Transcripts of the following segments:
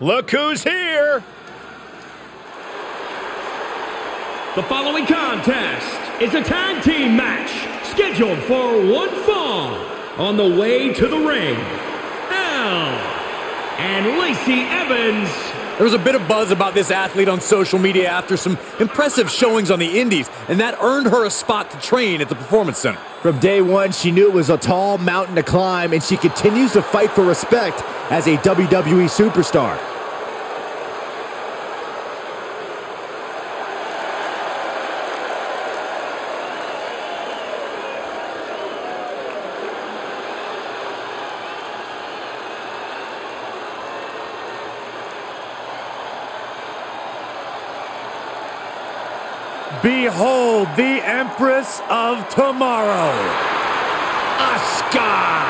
Look who's here! The following contest is a tag team match scheduled for one fall. On the way to the ring, Elle and Lacey Evans. There was a bit of buzz about this athlete on social media after some impressive showings on the indies, and that earned her a spot to train at the Performance Center. From day one, she knew it was a tall mountain to climb, and she continues to fight for respect as a WWE superstar. Behold the Empress of Tomorrow, Asuka!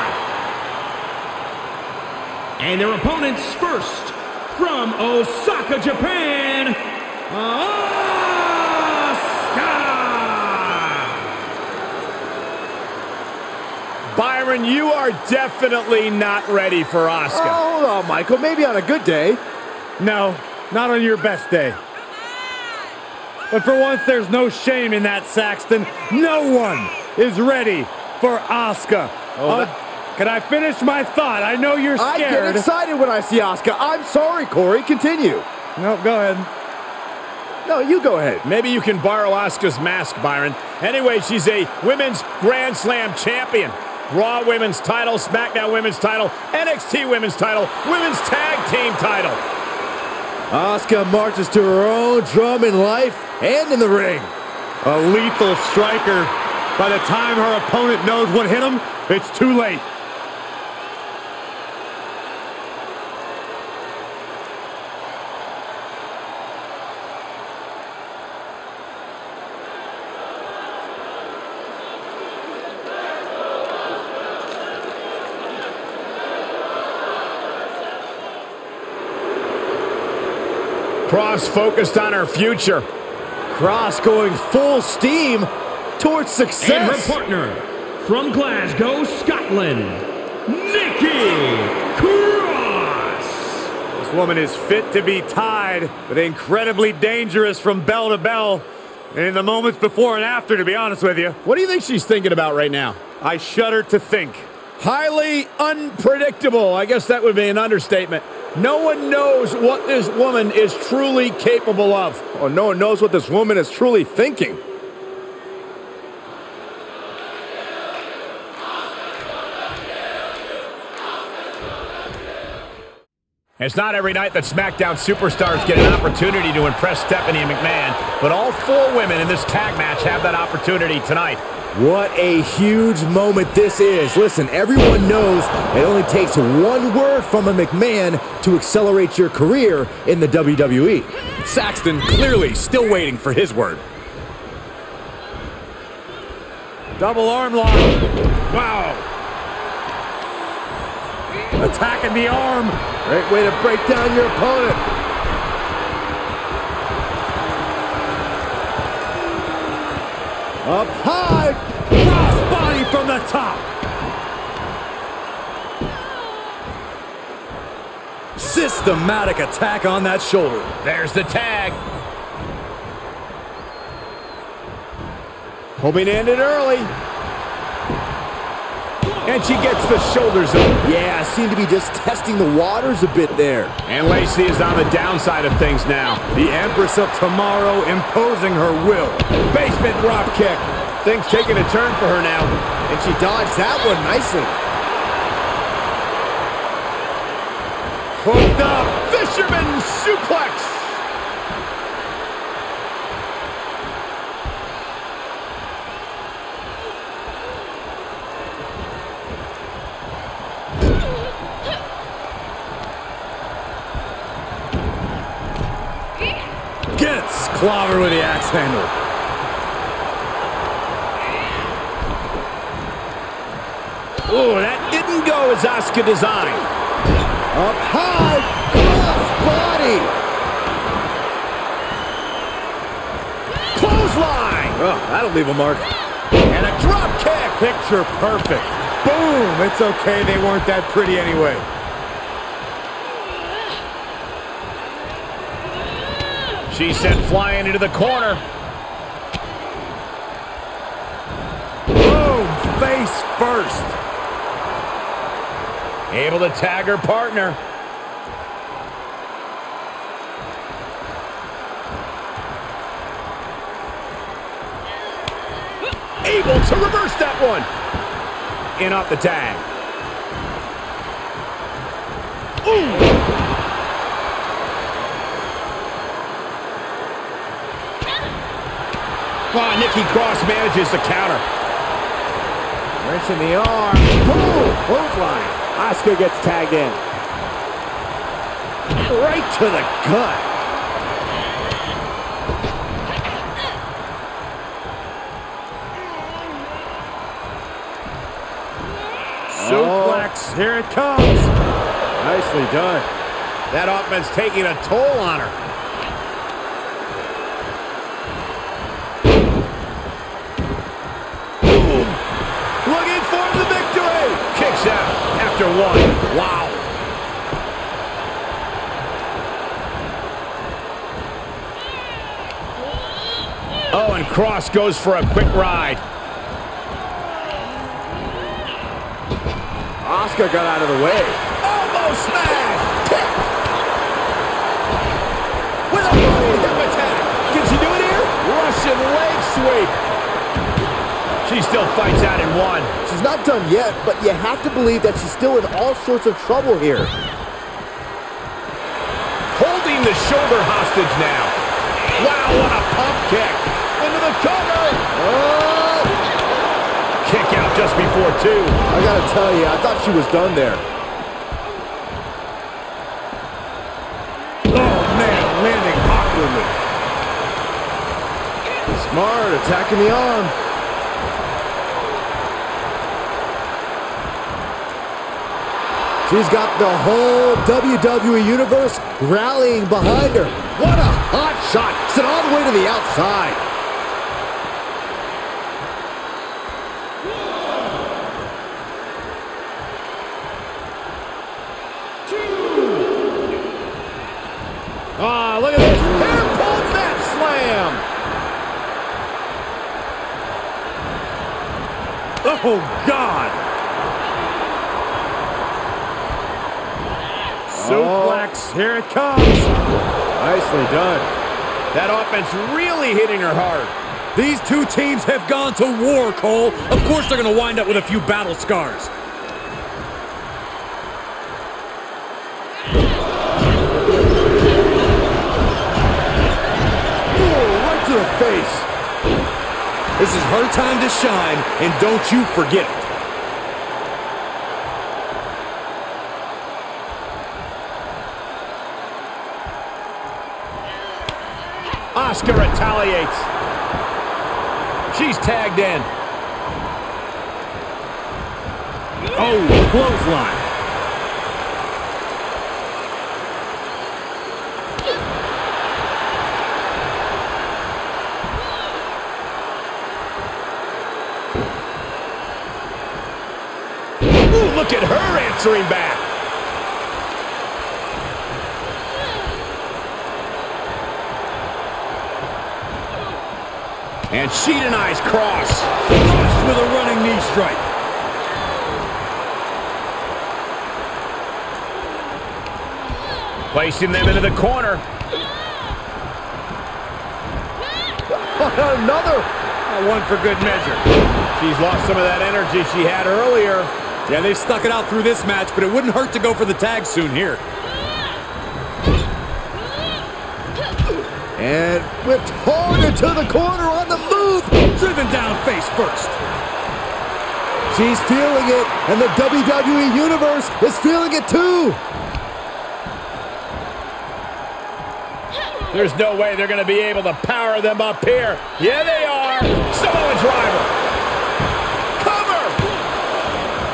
And their opponents first, from Osaka, Japan, Asuka! Byron, you are definitely not ready for Asuka. Oh, hold on, Michael. Maybe on a good day. No, not on your best day. But for once, there's no shame in that, Saxton. No one is ready for Asuka. Oh, can I finish my thought? I know you're scared. I get excited when I see Asuka. I'm sorry, Corey. Continue. No, go ahead. No, you go ahead. Maybe you can borrow Asuka's mask, Byron. Anyway, she's a Women's Grand Slam champion. Raw Women's title, SmackDown Women's title, NXT Women's title, Women's Tag Team title. Asuka marches to her own drum in life and in the ring. A lethal striker. By the time her opponent knows what hit him, it's too late. Cross focused on her future. Cross going full steam towards success. And her partner from Glasgow, Scotland, Nikki Cross. This woman is fit to be tied, but incredibly dangerous from bell to bell. And in the moments before and after, to be honest with you. What do you think she's thinking about right now? I shudder to think. Highly unpredictable. I guess that would be an understatement. No one knows what this woman is truly capable of. Or no one knows what this woman is truly thinking. It's not every night that SmackDown superstars get an opportunity to impress Stephanie McMahon, but all four women in this tag match have that opportunity tonight. What a huge moment this is. Listen, everyone knows it only takes one word from a McMahon to accelerate your career in the WWE. Saxton clearly still waiting for his word. Double arm lock. Wow. Attacking the arm. Great way to break down your opponent. Up high, cross body from the top. Systematic attack on that shoulder. There's the tag. Hoping to end it early. And she gets the shoulders up. Yeah, seemed to be just testing the waters a bit there. And Lacey is on the downside of things now. The Empress of Tomorrow imposing her will. Basement drop kick. Things taking a turn for her now. And she dodged that one nicely. Hooked up. Fisherman suplex. Clobber with the axe handle. Oh, that didn't go as Asuka designed. Up high, cross body. Clothesline. Oh, that'll leave a mark. And a drop kick. Picture perfect. Boom. It's okay. They weren't that pretty anyway. She's sent flying into the corner. Boom! Face first. Able to tag her partner. Able to reverse that one. In off the tag. Ooh! Oh, Nikki Cross manages the counter. Wrench in the arm. Boom! Hookline. Asuka gets tagged in. Right to the gut. Suplex. Here it comes. Nicely done. That offense taking a toll on her. One. Wow. Oh, and Cross goes for a quick ride. Asuka got out of the way. Almost smash. Kick. With a body hip attack. Can she do it here? Russian leg sweep. She still fights out in one. She's not done yet, but you have to believe that she's still in all sorts of trouble here. Holding the shoulder hostage now. Wow, what a pump kick. Into the cover. Oh. Kick out just before two. I gotta tell you, I thought she was done there. Oh, man, landing awkwardly. Smart, attacking the arm. She's got the whole WWE Universe rallying behind her. What a hot shot. Sent all the way to the outside. One, two. Ah, look at this. Hair pulled that slam. Oh, God. Suplex, here it comes. Nicely done. That offense really hitting her hard. These two teams have gone to war, Cole. Of course they're going to wind up with a few battle scars. Ooh, right to the face. This is her time to shine, and don't you forget it. Asuka retaliates. She's tagged in. Oh, clothesline. Ooh, look at her answering back. And she denies Cross. Cross with a running knee strike. Placing them into the corner. Another one for good measure. She's lost some of that energy she had earlier. Yeah, they've stuck it out through this match, but it wouldn't hurt to go for the tag soon here. And whipped hard into the corner on the move. Driven down face first. She's feeling it, and the WWE Universe is feeling it too. There's no way they're going to be able to power them up here. Yeah, they are. Samoa driver.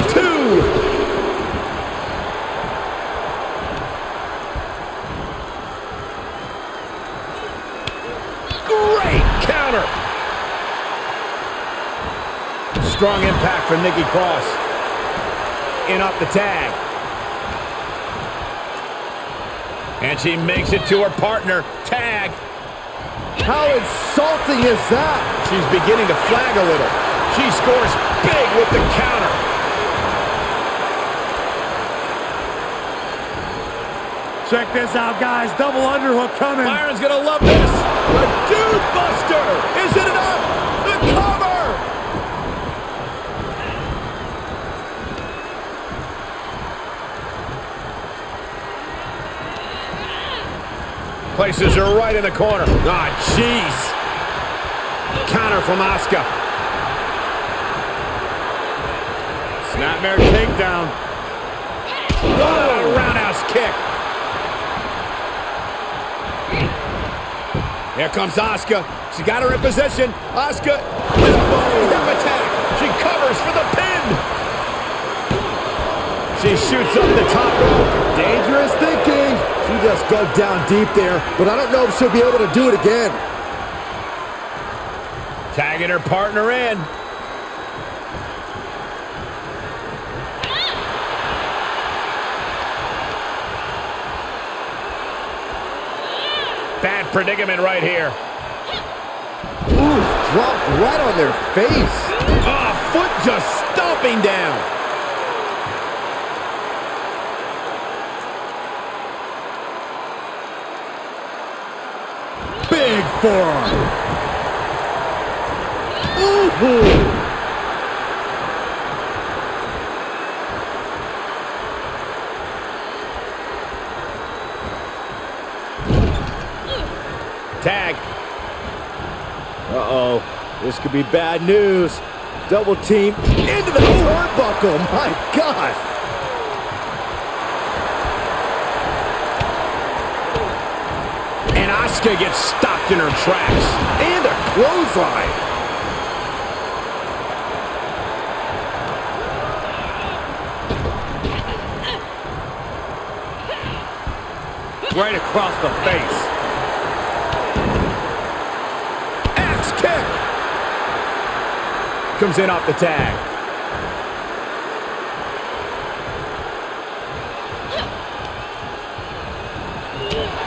Cover. Two. Strong impact from Nikki Cross. In off the tag. And she makes it to her partner. Tag. How insulting is that? She's beginning to flag a little. She scores big with the counter. Check this out, guys. Double underhook coming. Byron's gonna love this. The Dude Buster. Is it enough? The cover. Places her right in the corner. Ah, jeez. Counter from Asuka. Snapmare takedown. Oh, roundhouse kick. Here comes Asuka. She got her in position. Asuka, step attack. She covers for the pin. She shoots up the top rope. Dangerous thinking. She just dug down deep there, but I don't know if she'll be able to do it again. Tagging her partner in. Bad predicament right here. Ooh, dropped right on their face. Oh, foot just stomping down. Big forearm. Ooh. Tag. Uh-oh. This could be bad news. Double team into the turnbuckle. My God. And Asuka gets stopped in her tracks. And a clothesline. Right across the face. Comes in off the tag.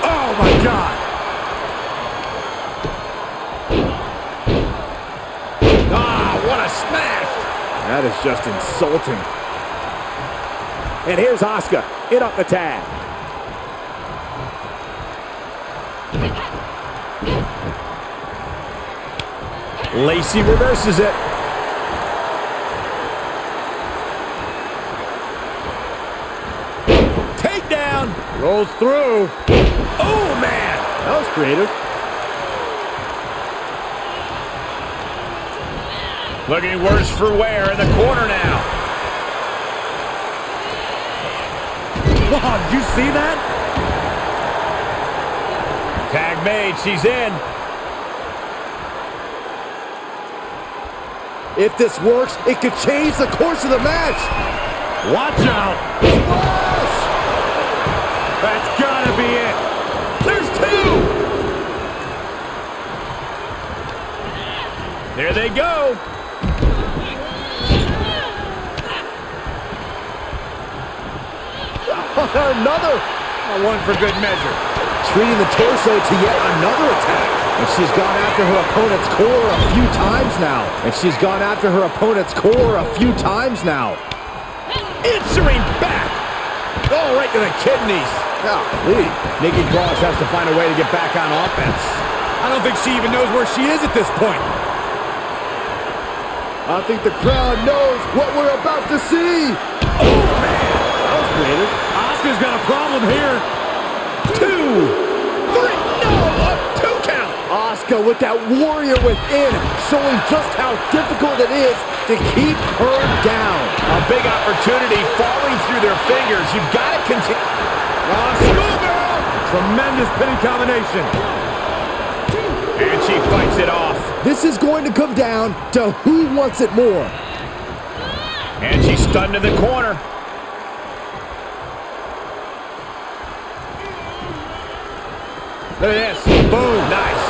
Oh, my God. Ah, what a smash. That is just insulting. And here's Asuka in off the tag. Lacey reverses it. Rolls through. Oh, man. That was creative. Looking worse for wear in the corner now. Wow, did you see that? Tag made. She's in. If this works, it could change the course of the match. Watch out. Whoa! That's gotta be it. There's two! There they go. Another. One for good measure. Treating the torso to yet another attack. And she's gone after her opponent's core a few times now. Answering back. Oh, right to the kidneys. Golly. Nikki Cross has to find a way to get back on offense. I don't think she even knows where she is at this point. I think the crowd knows what we're about to see. Oh, man. That was creative. Asuka's got a problem here. 2, 3, no, a 2 count. Asuka with that warrior within, showing just how difficult it is to keep her down. A big opportunity falling through their fingers. You've got to continue. Tremendous pinning combination. And she fights it off. This is going to come down to who wants it more. And she's stunned in the corner. Look at this. Boom. Nice.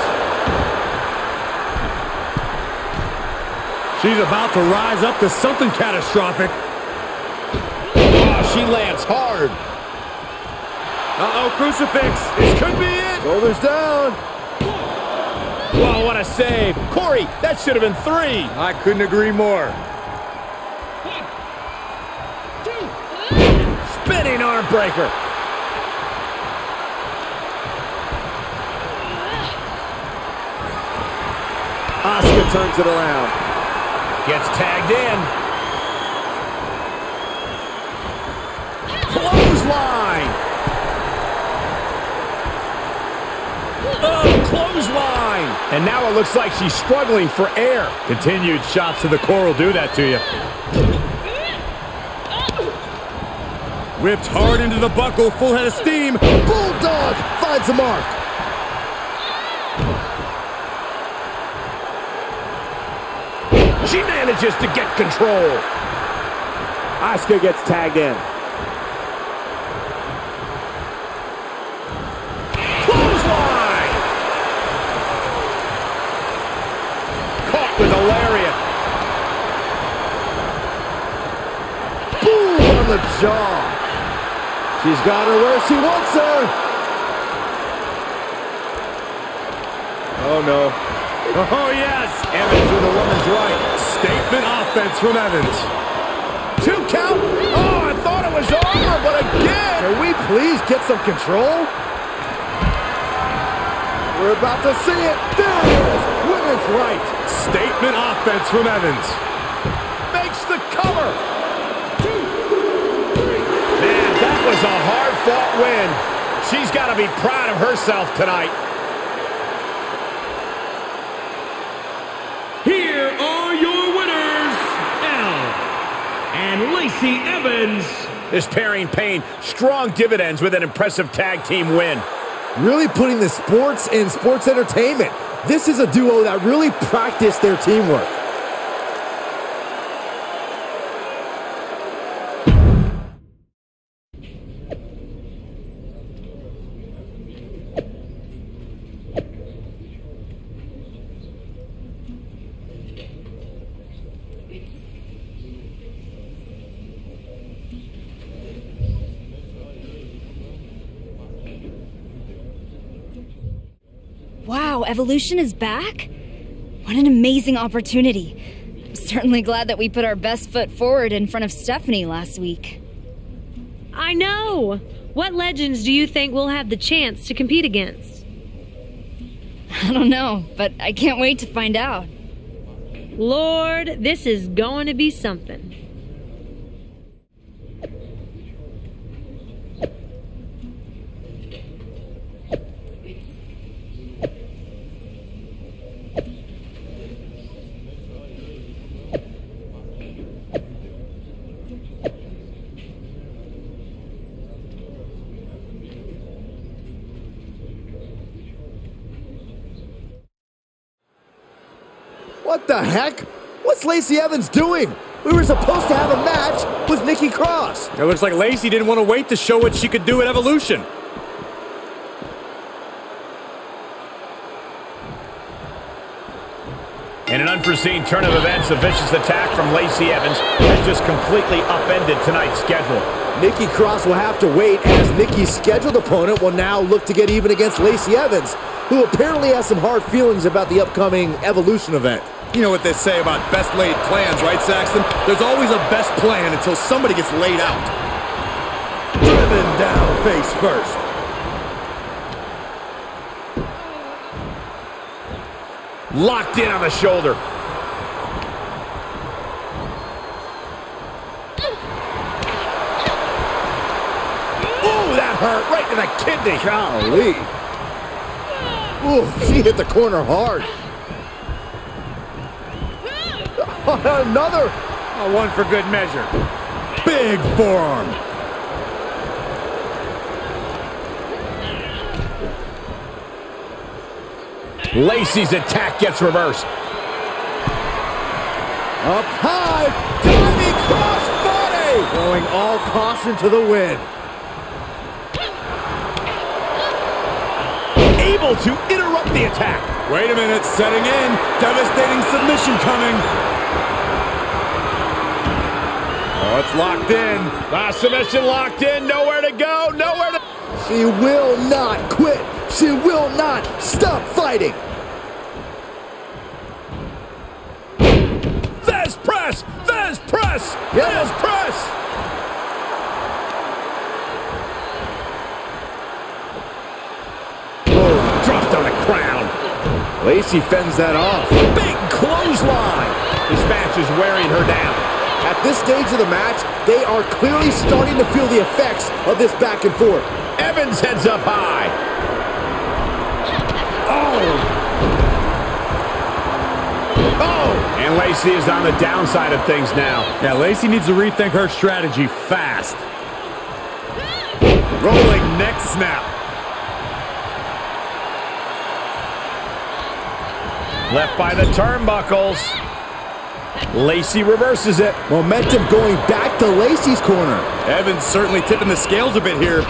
She's about to rise up to something catastrophic. Oh, she lands hard. Uh-oh, crucifix. This could be it. Shoulders down. Oh, what a save. Corey, that should have been three. I couldn't agree more. 1, 2. Spinning arm breaker. Asuka turns it around. Gets tagged in. Clothesline. Oh, clothesline. And now it looks like she's struggling for air. Continued shots to the core will do that to you. Ripped hard into the buckle, full head of steam. Bulldog finds the mark. She manages to get control. Asuka gets tagged in. Clothesline! Caught with a lariat. Boom on the jaw. She's got her where she wants her. Oh, no. Oh, yes! Evans with the woman's right. Statement offense from Evans. 2 count. Oh, I thought it was over, but again. Can we please get some control? We're about to see it. There it is. Women's right. Statement offense from Evans. Makes the cover. 2, 3. Man, that was a hard-fought win. She's got to be proud of herself tonight. And Lacey Evans. This pairing paid strong dividends with an impressive tag team win. Really putting the sports in sports entertainment. This is a duo that really practiced their teamwork. Evolution is back? What an amazing opportunity. I'm certainly glad that we put our best foot forward in front of Stephanie last week. I know! What legends do you think we'll have the chance to compete against? I don't know, but I can't wait to find out. Lord, this is going to be something. What the heck? What's Lacey Evans doing? We were supposed to have a match with Nikki Cross. It looks like Lacey didn't want to wait to show what she could do at Evolution. In an unforeseen turn of events, a vicious attack from Lacey Evans has just completely upended tonight's schedule. Nikki Cross will have to wait as Nikki's scheduled opponent will now look to get even against Lacey Evans, who apparently has some hard feelings about the upcoming Evolution event. You know what they say about best laid plans, right, Saxton? There's always a best plan until somebody gets laid out. Driven down face first. Locked in on the shoulder. Ooh, that hurt right to the kidney. Golly. Ooh, she hit the corner hard. Another. Oh, one for good measure. Big forearm. Lacey's attack gets reversed. Up high, diving crossbody. Throwing all caution to the wind. Able to interrupt the attack. Wait a minute, setting in. Devastating submission coming. Oh, it's locked in. Last submission locked in. Nowhere to go, nowhere to... She will not quit. She will not stop fighting. There's press! There's press! Yep. There's press! Oh, dropped on a crown. Lacey fends that off. Big clothesline! This match is wearing her down. At this stage of the match, they are clearly starting to feel the effects of this back and forth. Evans heads up high. Oh! Oh! And Lacey is on the downside of things now. Yeah, Lacey needs to rethink her strategy fast. Rolling neck snap. Left by the turnbuckles. Lacey reverses it. Momentum going back to Lacey's corner. Evans certainly tipping the scales a bit here.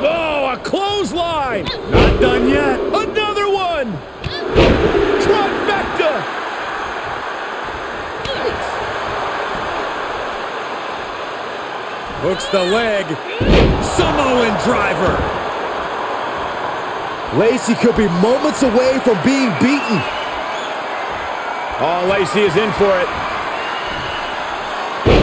Oh, a clothesline! Not done yet. Another one! Trifecta! Hooks the leg. Samoan driver. Lacey could be moments away from being beaten. Oh, Lacey is in for it.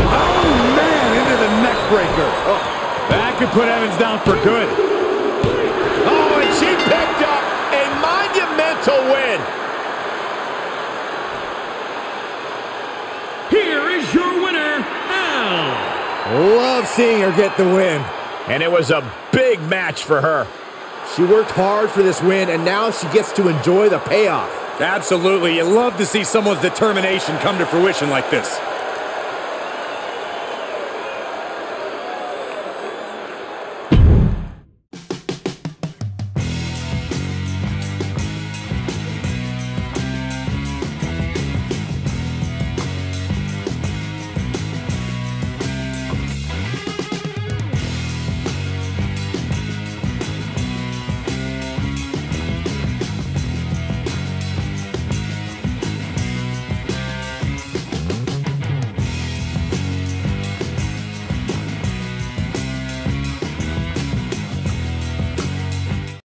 Oh, man, into the neck breaker. Oh, that could put Evans down for good. Oh, and she picked up a monumental win. Here is your winner, Al. Love seeing her get the win. And it was a big match for her. She worked hard for this win, and now she gets to enjoy the payoff. Absolutely. You love to see someone's determination come to fruition like this.